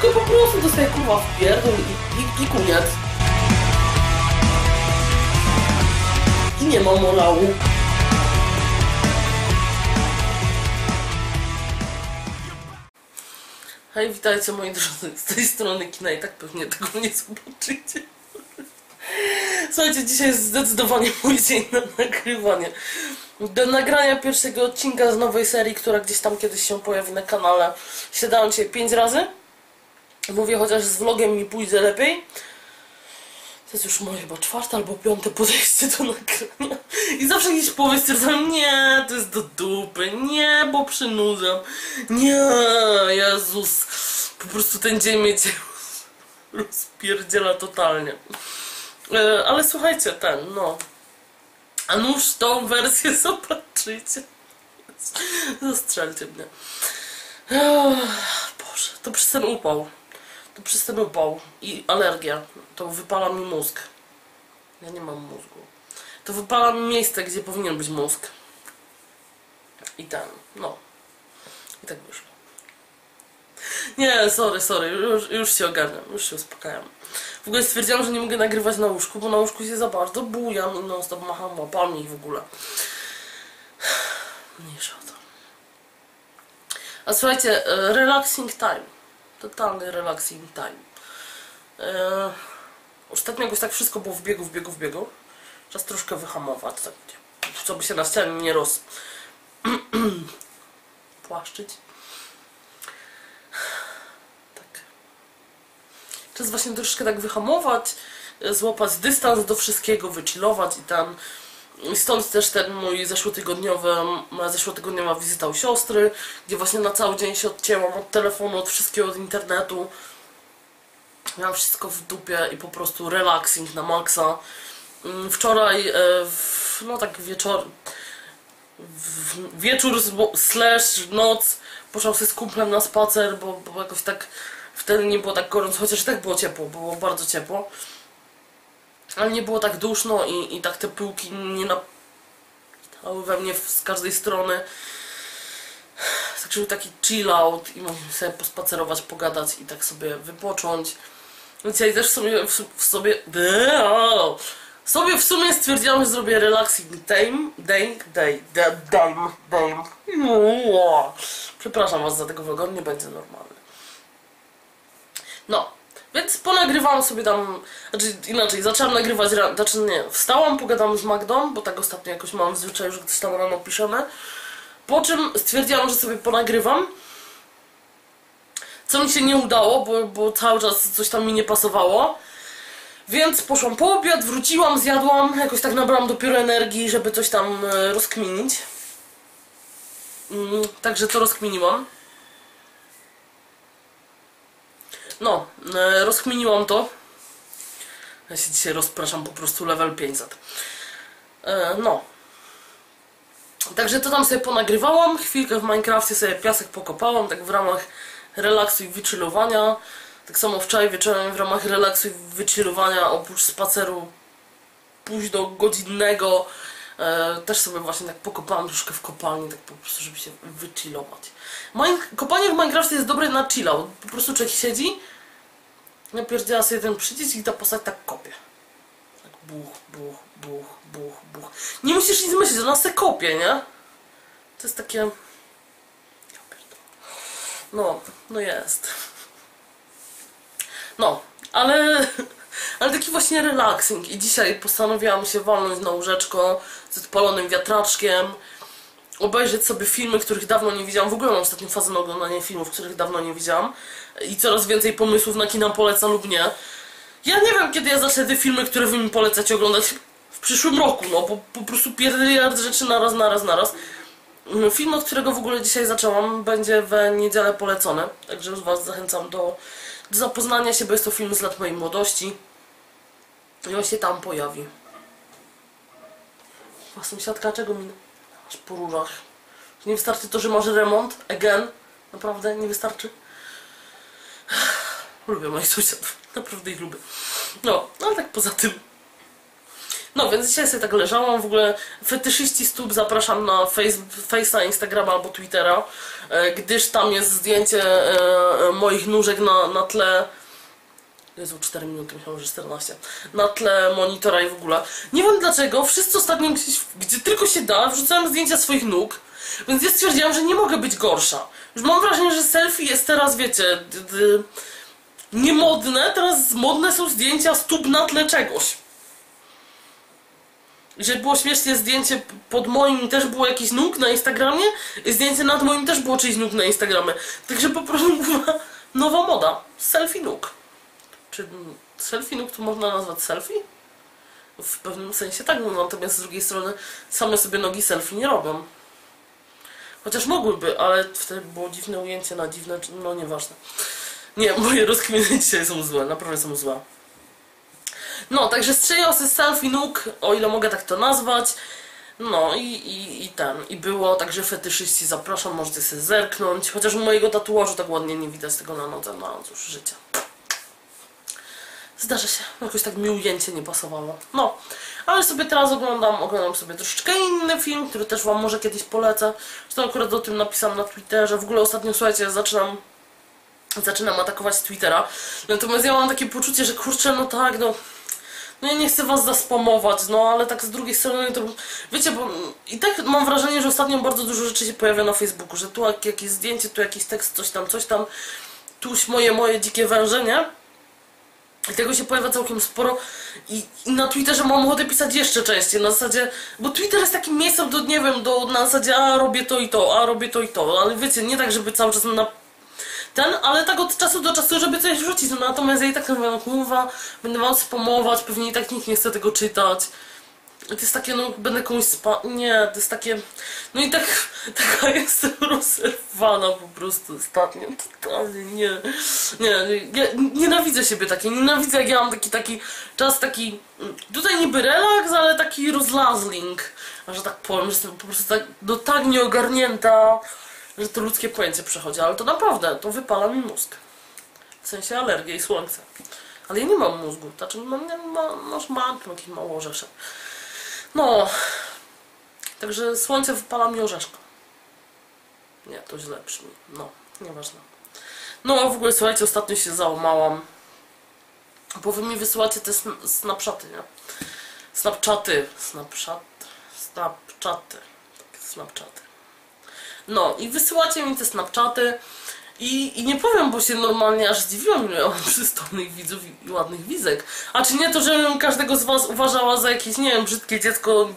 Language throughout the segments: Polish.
tylko po prostu dostaję kurwa w pierdol i koniec. I nie mam morału. Hej, witajcie moi drodzy, z tej strony Kina i tak pewnie tego nie zobaczycie. Słuchajcie, dzisiaj jest zdecydowanie mój dzień na nagrywanie. Do nagrania pierwszego odcinka z nowej serii, która gdzieś tam kiedyś się pojawi na kanale, siadałem dzisiaj 5 razy. Mówię, chociaż z vlogiem mi pójdzie lepiej. To jest już moje chyba 4. albo 5. podejście do nagrania. I zawsze jakiś powieść stwierdzam, nie, to jest do dupy, nie, bo przynudzam. Nie, Jezus, po prostu ten dzień mnie rozpierdziela totalnie. Ale słuchajcie, a nuż tą wersję zobaczycie. Zastrzelcie mnie. Boże, to przez ten upał. To przez ten upał i alergia. To wypala mi mózg. Ja nie mam mózgu. To wypala mi miejsce, gdzie powinien być mózg. I I tak wyszło. Nie, sorry. Już się ogarniam. Już się uspokajam. W ogóle stwierdziłam, że nie mogę nagrywać na łóżku, bo na łóżku się za bardzo bujam i non stop macham łapami i w ogóle. Mniejsza o to. A słuchajcie, relaxing time. Totalny relaxing time. Ostatnio jakoś tak wszystko było w biegu. Czas troszkę wyhamować, tak, co by się na ścianie nie płaszczyć. Czas właśnie troszkę tak wyhamować, złapać dystans do wszystkiego, wychillować i tam. Stąd też ten mój zeszłotygodniowa wizyta u siostry, gdzie właśnie na cały dzień się odcięłam od telefonu, od wszystkiego, od internetu. Miałam wszystko w dupie i po prostu relaxing na maksa. Wczoraj, wieczór slash noc, poszłam sobie z kumplem na spacer, bo jakoś tak wtedy nie było tak gorąco, chociaż tak było ciepło, było bardzo ciepło. Ale nie było tak duszno i tak te pyłki nie napitały we mnie z każdej strony. Także był taki chill out i mogliśmy sobie pospacerować, pogadać i tak sobie wypocząć. Dzisiaj też w sumie stwierdziłam, że zrobię relaxing time. Przepraszam was za tego vloga, nie będzie normalny. Więc ponagrywałam sobie tam, zaczęłam nagrywać, wstałam, pogadałam z Magdą, bo tak ostatnio jakoś mam w zwyczaju, że coś tam rano piszemy. Po czym stwierdziłam, że sobie ponagrywam, co mi się nie udało, bo cały czas coś tam mi nie pasowało. Więc poszłam po obiad, wróciłam, zjadłam, jakoś tak nabrałam dopiero energii, żeby coś tam rozkminić. Także to rozkminiłam. Rozkminiłam to. Ja się dzisiaj rozpraszam, po prostu level 500. Także to tam sobie ponagrywałam. Chwilkę w Minecrafcie sobie piasek pokopałam, tak w ramach relaksu i wychillowania. Tak samo wczoraj wieczorem w ramach relaksu i wychillowania, oprócz spaceru pójść do godzinnego, też sobie właśnie tak pokopałam troszkę w kopalni, tak po prostu, żeby się wychillować. Kopanie w Minecrafcie jest dobre na chill out. Po prostu człowiek siedzi, napierdziała sobie ten przycisk i ta postać tak kopie. Tak buch. Nie musisz nic myśleć, ona se kopie, nie? To jest takie... Ale taki właśnie relaksing i dzisiaj postanowiłam się walnąć na łóżeczko z odpalonym wiatraczkiem, obejrzeć sobie filmy, których dawno nie widziałam. W ogóle mam ostatnią fazę na oglądanie filmów, których dawno nie widziałam i coraz więcej pomysłów na kina poleca lub nie. Ja nie wiem, kiedy ja zacznę te filmy, które wy mi polecacie oglądać w przyszłym roku, bo po prostu pierdyliard rzeczy naraz. Film, od którego w ogóle dzisiaj zaczęłam, będzie w niedzielę polecony, także już was zachęcam do zapoznania się, bo jest to film z lat mojej młodości. I on się tam pojawi. A sąsiadka czego mi aż po rurach? Nie wystarczy to, że masz remont? Again? Naprawdę nie wystarczy? Lubię moich sąsiadów. Naprawdę ich lubię. Ale tak poza tym. No więc dzisiaj sobie tak leżałam, w ogóle fetyszyści stóp zapraszam na Face'a, Instagrama albo Twittera, gdyż tam jest zdjęcie moich nóżek na tle... Jezu, 4 minuty, myślałam, że 14. Na tle monitora i w ogóle. Nie wiem dlaczego, wszyscy ostatnio, gdzie tylko się da, wrzucałem zdjęcia swoich nóg. Więc ja stwierdziłam, że nie mogę być gorsza. Już mam wrażenie, że selfie jest teraz, wiecie, niemodne. Teraz modne są zdjęcia stóp na tle czegoś. Że było śmiesznie zdjęcie pod moim, też było jakiś nóg na Instagramie. I zdjęcie nad moim też było czyjś nóg na Instagramie. Także po prostu nowa moda. Selfie nóg. Czy selfie nóg to można nazwać selfie? W pewnym sensie tak, natomiast z drugiej strony same sobie nogi selfie nie robią. Chociaż mogłyby, ale wtedy było dziwne ujęcie na dziwne, no nieważne. Nie, moje rozkminy dzisiaj są złe, naprawdę są złe. No, także strzeliosy selfie nóg, o ile mogę tak to nazwać. No i było, także fetyszyści zapraszam, możecie sobie zerknąć. Chociaż mojego tatuażu tak ładnie nie widać tego na nodze, no cóż, życie. Zdarza się, jakoś tak mi ujęcie nie pasowało. No, ale sobie teraz oglądam sobie troszeczkę inny film, który też wam może kiedyś polecę. Zresztą akurat o tym napisałam na Twitterze. W ogóle ostatnio, słuchajcie, ja zaczynam atakować Twittera. Natomiast ja mam takie poczucie, że kurczę, no tak, no ja nie chcę was zaspamować, no ale tak z drugiej strony to... Wiecie, bo i tak mam wrażenie, że ostatnio bardzo dużo rzeczy się pojawia na Facebooku, że tu jakieś zdjęcie, tu jakiś tekst, coś tam, tuś moje dzikie węże, nie? I tego się pojawia całkiem sporo i na Twitterze mam ochotę pisać jeszcze częściej, na zasadzie, bo Twitter jest takim miejscem do, nie wiem, na zasadzie a robię to i to, a robię to i to, ale wiecie, nie tak, żeby cały czas na ten, ale tak od czasu do czasu, żeby coś wrzucić, no natomiast ja i tak mówię, no kurwa, będę wam spamować, pewnie i tak nikt nie chce tego czytać. I to jest takie, no będę komuś nie, to jest takie, no i tak, taka jestem rozerwana po prostu ostatnio, totalnie, ja nienawidzę siebie takiej, nienawidzę jak ja mam taki czas, taki, tutaj niby relaks, ale taki rozlazling, że tak powiem, że jestem po prostu tak, no tak nieogarnięta, że to ludzkie pojęcie przechodzi, ale to naprawdę, to wypala mi mózg, w sensie alergia i słońce, ale ja nie mam mózgu, znaczy mam jakieś mało orzesze. No, także słońce wypala mi orzeszka. Nie, to źle brzmi. No, nieważne. No, a w ogóle słuchajcie, ostatnio się załamałam. Bo wy mi wysyłacie te snapshoty, nie? Snapchaty. No, i wysyłacie mi te snapchaty. I nie powiem, bo się normalnie aż zdziwiłam, ile mam przystąpnych widzów i ładnych widzek. A czy nie to, żebym każdego z was uważała za jakieś, nie wiem, brzydkie dziecko,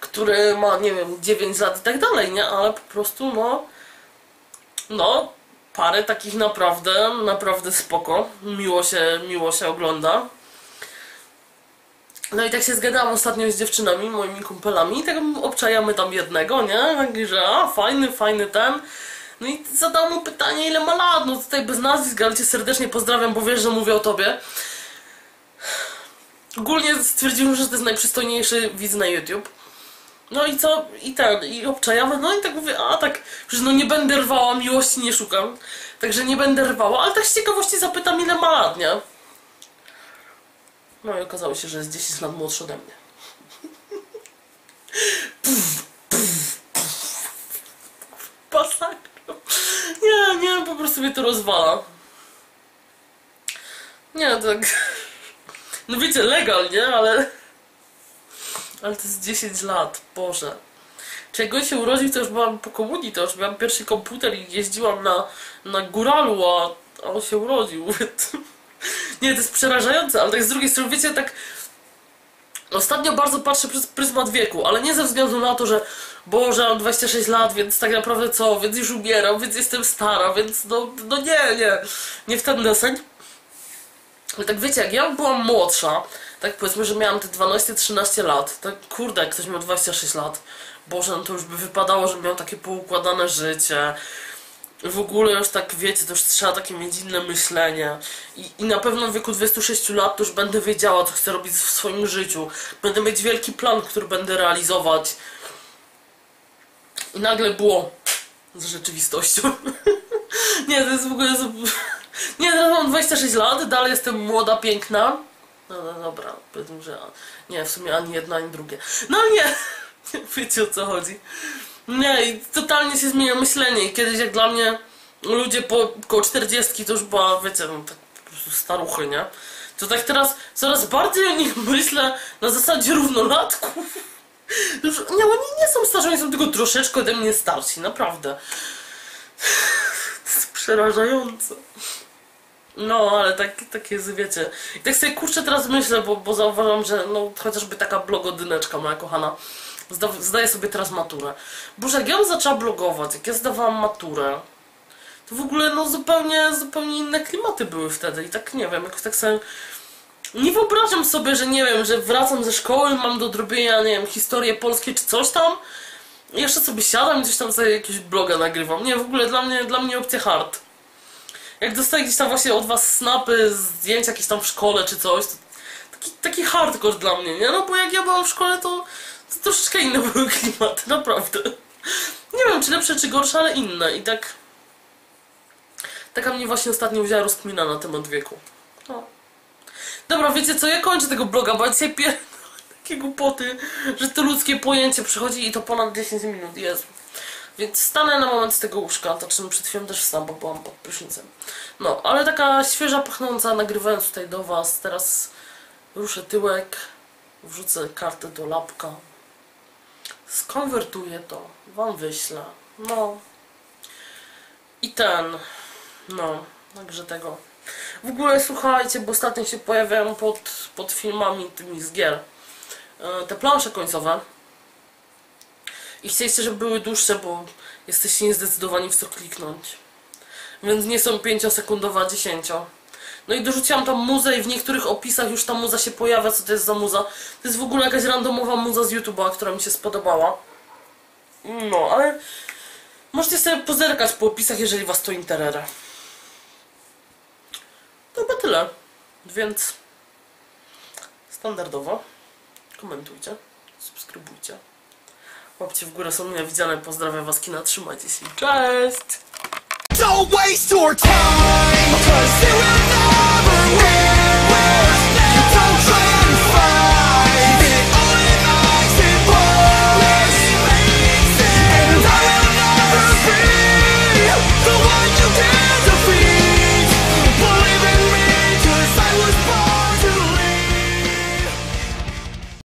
które ma, nie wiem, 9 lat i tak dalej, nie? Ale po prostu, no, parę takich naprawdę spoko. Miło się ogląda. No i tak się zgadałam ostatnio z dziewczynami, moimi kumpelami i tak obczajamy tam jednego, nie? Także, a, fajny ten. No i zadał mu pytanie, ile ma lat, no tutaj bez nazwisk, ale cię serdecznie pozdrawiam, bo wiesz, że mówię o tobie. Ogólnie stwierdziłem, że to jest najprzystojniejszy widz na YouTube. No i co? I obczajamy, no i tak mówię, a tak, że no nie będę rwała, miłości nie szukam. Także nie będę rwała, ale tak z ciekawości zapytam, ile ma lat, nie? No i okazało się, że jest 10 lat młodszy ode mnie. Pasak. Nie, po prostu mnie to rozwala. Nie, tak... No wiecie, legal, nie? Ale to jest 10 lat, Boże. Czy jak on się urodził, to już byłam po komunii, to już miałam pierwszy komputer i jeździłam na góralu, a on się urodził. Nie, to jest przerażające, ale tak z drugiej strony, wiecie, tak... Ostatnio bardzo patrzę przez pryzmat wieku, ale nie ze względu na to, że Boże, mam 26 lat, więc tak naprawdę co? Więc już umieram, więc jestem stara, więc no nie w ten deseń. Ale tak wiecie, jak ja byłam młodsza, tak powiedzmy, że miałam te 12-13 lat, tak kurde, jak ktoś miał 26 lat, Boże, no to już by wypadało, że miał takie poukładane życie. W ogóle już tak wiecie, to już trzeba takie mieć inne myślenie. I na pewno w wieku 26 lat to już będę wiedziała, co chcę robić w swoim życiu. Będę mieć wielki plan, który będę realizować. I nagle było z rzeczywistością. Nie, to jest w ogóle... Nie, teraz mam 26 lat, dalej jestem młoda, piękna. No dobra, powiedzmy, że... Nie, w sumie ani jedno, ani drugie. No nie! Wiecie o co chodzi. Nie, i totalnie się zmienia myślenie. I kiedyś jak dla mnie ludzie koło 40 to już była, wiecie, no, tak po prostu staruchy, nie? To tak teraz coraz bardziej o nich myślę na zasadzie równolatków. Już, nie, oni nie są starsi, oni są tylko troszeczkę ode mnie starsi, naprawdę. To jest przerażające. No, ale tak jest, wiecie. I tak sobie kurczę teraz myślę, bo zauważam, że no, chociażby taka blogodyneczka moja kochana zdaje sobie teraz maturę. Boże, jak ja bym zaczęła blogować, jak ja zdawałam maturę, to w ogóle no zupełnie inne klimaty były wtedy. I tak nie wiem, jakoś tak sobie... Nie wyobrażam sobie, że nie wiem, że wracam ze szkoły, mam do odrobienia, nie wiem, historię polskie czy coś tam. I jeszcze sobie siadam i coś tam sobie jakiegoś bloga nagrywam. Nie, w ogóle dla mnie opcja hard. Jak dostaję gdzieś tam właśnie od was snapy, zdjęcia jakieś tam w szkole czy coś, to taki hardcore dla mnie, nie? No bo jak ja byłam w szkole, to troszeczkę inne były klimaty, naprawdę. Nie wiem, czy lepsze, czy gorsze, ale inne. I tak... Taka mnie właśnie ostatnio wzięła rozkmina na temat wieku. No. Dobra, wiecie co, ja kończę tego bloga, bo ja dzisiaj takie głupoty, że to ludzkie pojęcie przychodzi i to ponad 10 minut, Jezu. Więc stanę na moment z tego łóżka, to czym przed chwilą też wstałam, bo byłam pod prysznicem. No, ale taka świeża, pachnąca, nagrywając tutaj do was, teraz ruszę tyłek, wrzucę kartę do lapka, skonwertuję to, wam wyślę, no. I ten, no, także tego. W ogóle słuchajcie, bo ostatnio się pojawiają pod filmami tymi z gier te plansze końcowe. I chcieliście, żeby były dłuższe, bo jesteście niezdecydowani w co kliknąć. Więc nie są 5-sekundowa, 10. No i dorzuciłam tam muzę i w niektórych opisach już ta muza się pojawia. Co to jest za muza? To jest w ogóle jakaś randomowa muza z YouTube'a, która mi się spodobała. No, ale możecie sobie pozerkać po opisach, jeżeli was to interesuje. To chyba tyle. Więc standardowo komentujcie, subskrybujcie. Łapcie w górę, są mile widziane, pozdrawiam was, kina, trzymajcie się, cześć!